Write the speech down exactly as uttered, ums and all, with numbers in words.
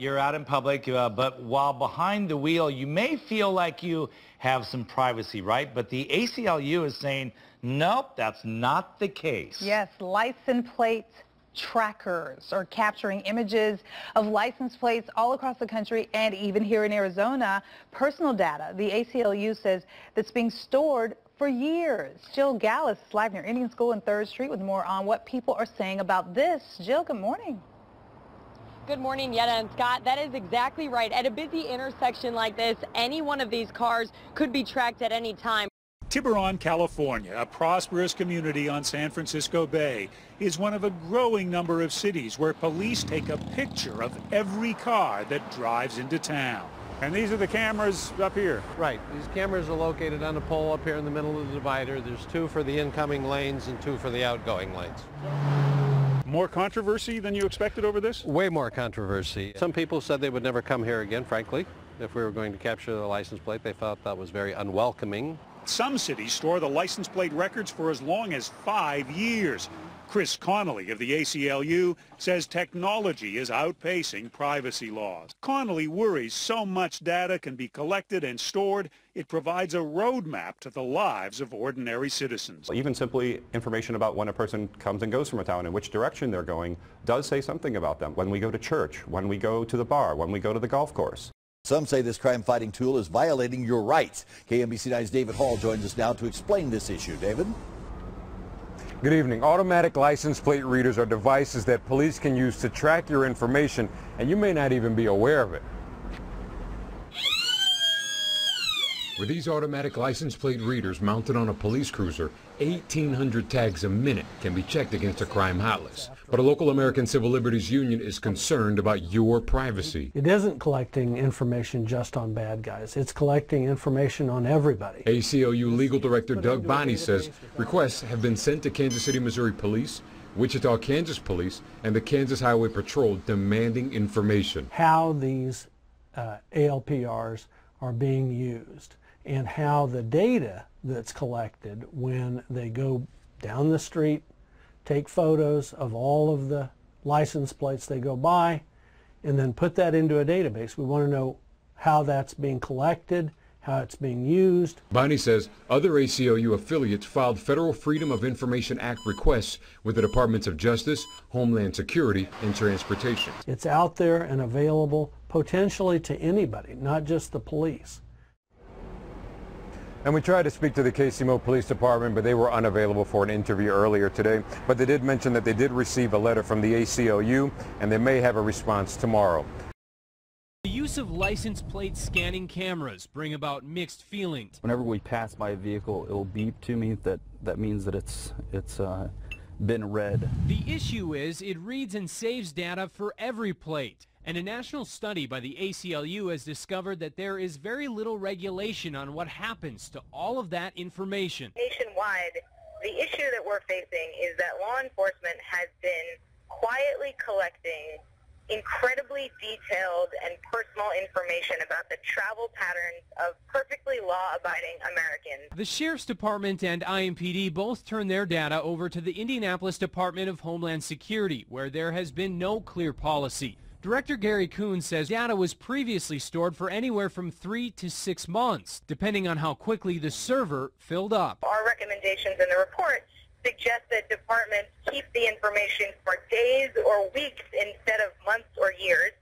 You're out in public, uh, but while behind the wheel, you may feel like you have some privacy, right? But the A C L U is saying, nope, that's not the case. Yes, license plates trackers are capturing images of license plates all across the country and even here in Arizona. Personal data, the A C L U says, that's being stored for years. Jill Gallis is live near Indian School and third Street with more on what people are saying about this. Jill, good morning. Good morning, Yetta and Scott. That is exactly right. At a busy intersection like this, any one of these cars could be tracked at any time. Tiburon, California, a prosperous community on San Francisco Bay, is one of a growing number of cities where police take a picture of every car that drives into town. And these are the cameras up here. Right. These cameras are located on a pole up here in the middle of the divider. There's two for the incoming lanes and two for the outgoing lanes. More controversy than you expected over this? Way more controversy. Some people said they would never come here again, frankly, if we were going to capture the license plate. They thought that was very unwelcoming. Some cities store the license plate records for as long as five years. Chris Connolly of the A C L U says technology is outpacing privacy laws. Connolly worries so much data can be collected and stored, it provides a roadmap to the lives of ordinary citizens. Even simply information about when a person comes and goes from a town and which direction they're going does say something about them. When we go to church, when we go to the bar, when we go to the golf course. Some say this crime-fighting tool is violating your rights. K M B C nine's David Hall joins us now to explain this issue. David? Good evening. Automatic license plate readers are devices that police can use to track your information, and you may not even be aware of it. With these automatic license plate readers mounted on a police cruiser, eighteen hundred tags a minute can be checked against a crime hot list. But a local American Civil Liberties Union is concerned about your privacy. It isn't collecting information just on bad guys. It's collecting information on everybody. A C L U Legal Director Doug Bonney says requests have been sent to Kansas City, Missouri Police, Wichita, Kansas Police, and the Kansas Highway Patrol demanding information. How these uh, A L P Rs are being used and how the data that's collected when they go down the street, take photos of all of the license plates they go by, and then put that into a database. We want to know how that's being collected, how it's being used. Bonnie says other A C L U affiliates filed Federal Freedom of Information Act requests with the Departments of Justice, Homeland Security, and Transportation. It's out there and available potentially to anybody, not just the police. And we tried to speak to the K C M O Police Department, but they were unavailable for an interview earlier today. But they did mention that they did receive a letter from the A C L U, and they may have a response tomorrow. The use of license plate scanning cameras bring about mixed feelings. Whenever we pass by a vehicle, it'll beep to me. That that means that it's it's uh, been read. The issue is it reads and saves data for every plate. And a national study by the A C L U has discovered that there is very little regulation on what happens to all of that information. Nationwide, the issue that we're facing is that law enforcement has been quietly collecting incredibly detailed and personal information about the travel patterns of perfectly law-abiding Americans. The Sheriff's Department and I M P D both turned their data over to the Indianapolis Department of Homeland Security, where there has been no clear policy. Director Gary Kuhn says data was previously stored for anywhere from three to six months, depending on how quickly the server filled up. Our recommendations in the report suggest that departments keep the information for days or weeks instead of months or years.